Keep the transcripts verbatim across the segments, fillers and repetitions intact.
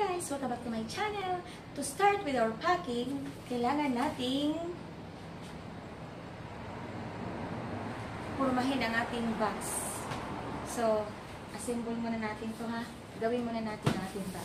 guys! Welcome back to my channel! To start with our packing, kailangan nating purmahin ang ating box. So, assemble muna natin ito ha. Gawin muna natin ang ating box.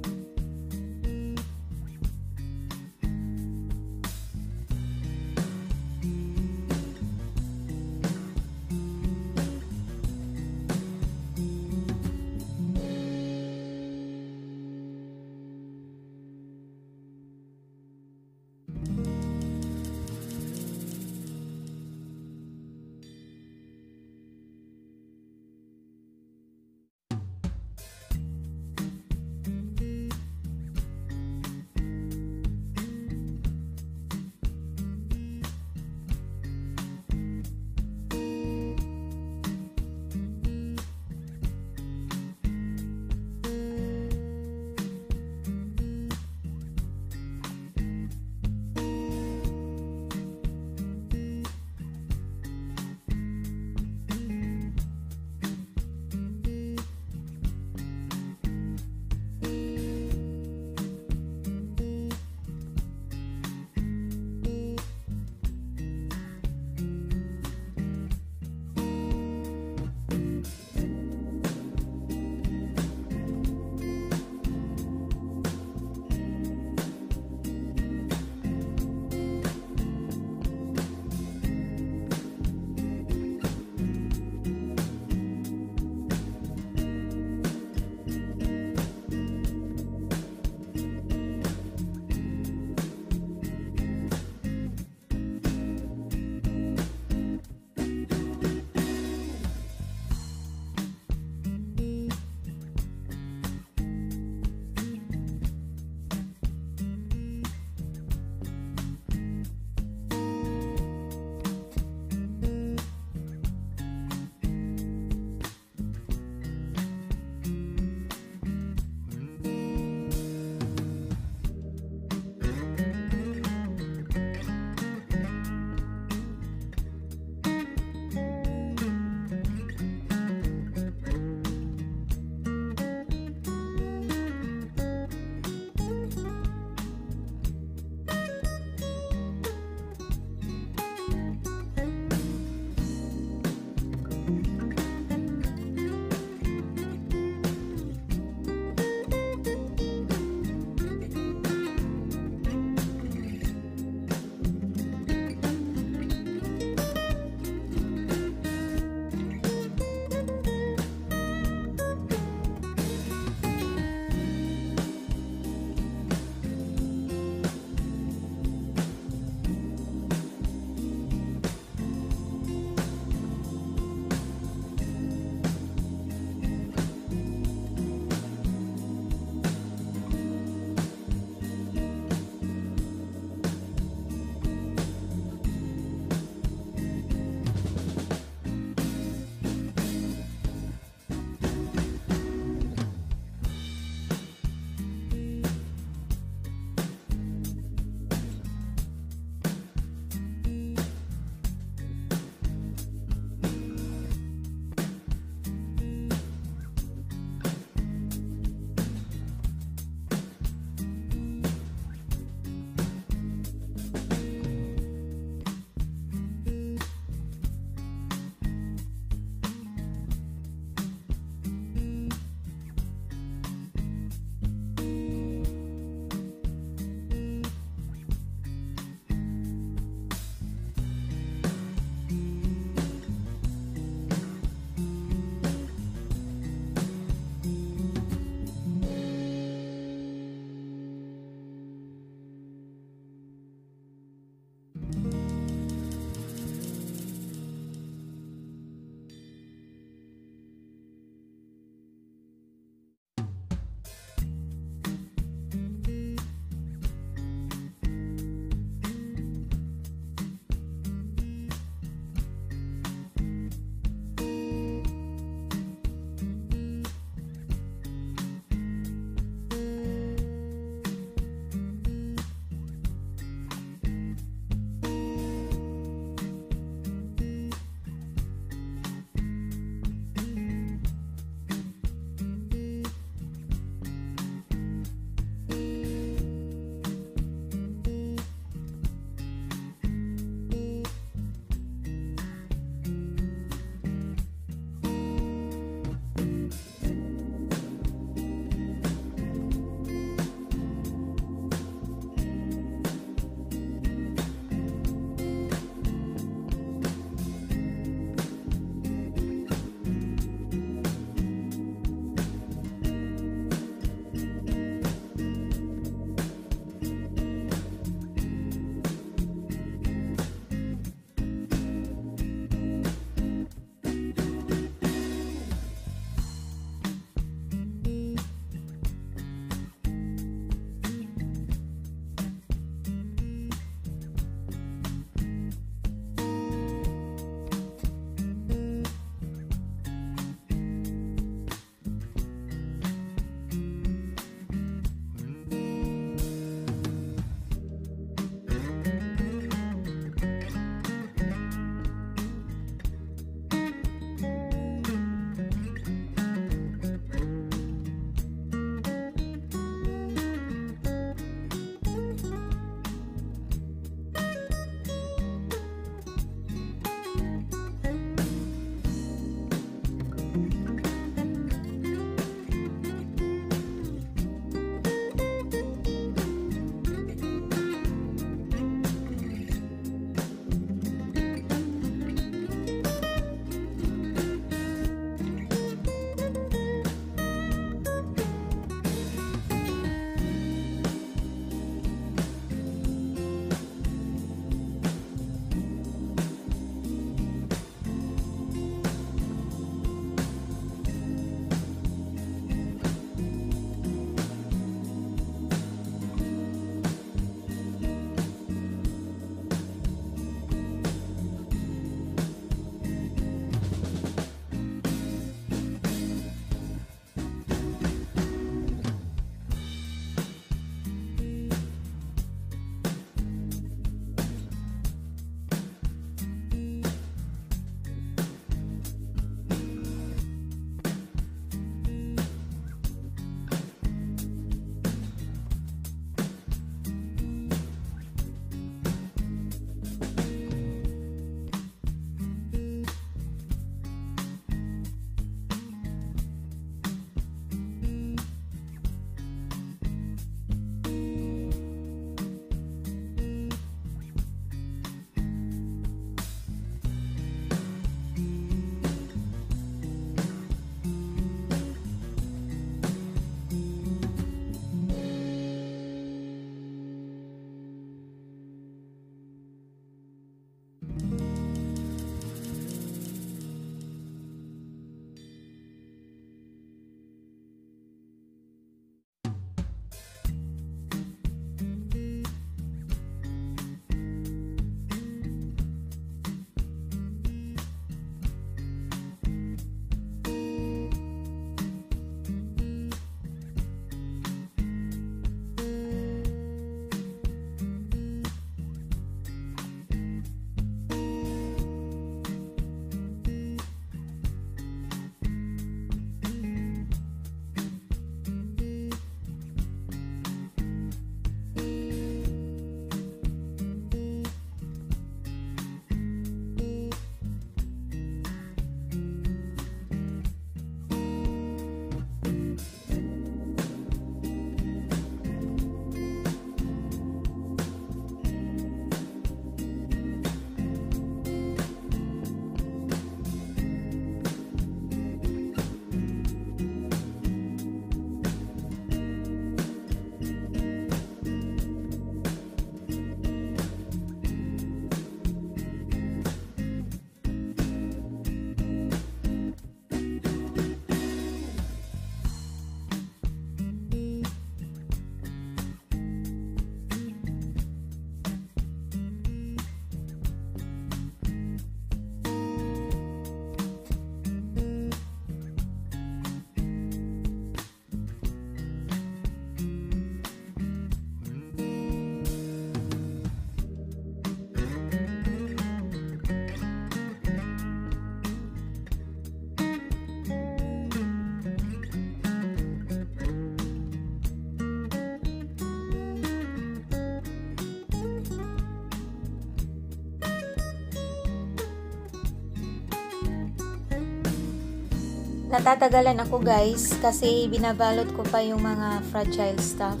natatagalan ako guys kasi binabalot ko pa yung mga fragile stuff.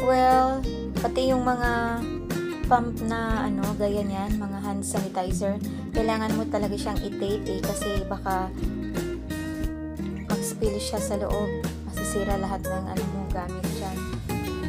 Well, pati yung mga pump na ano, gaya niyan, mga hand sanitizer, kailangan mo talaga siyang i-tape eh, kasi baka mag-spill siya sa loob, masisira lahat ng ano mo gamit dyan.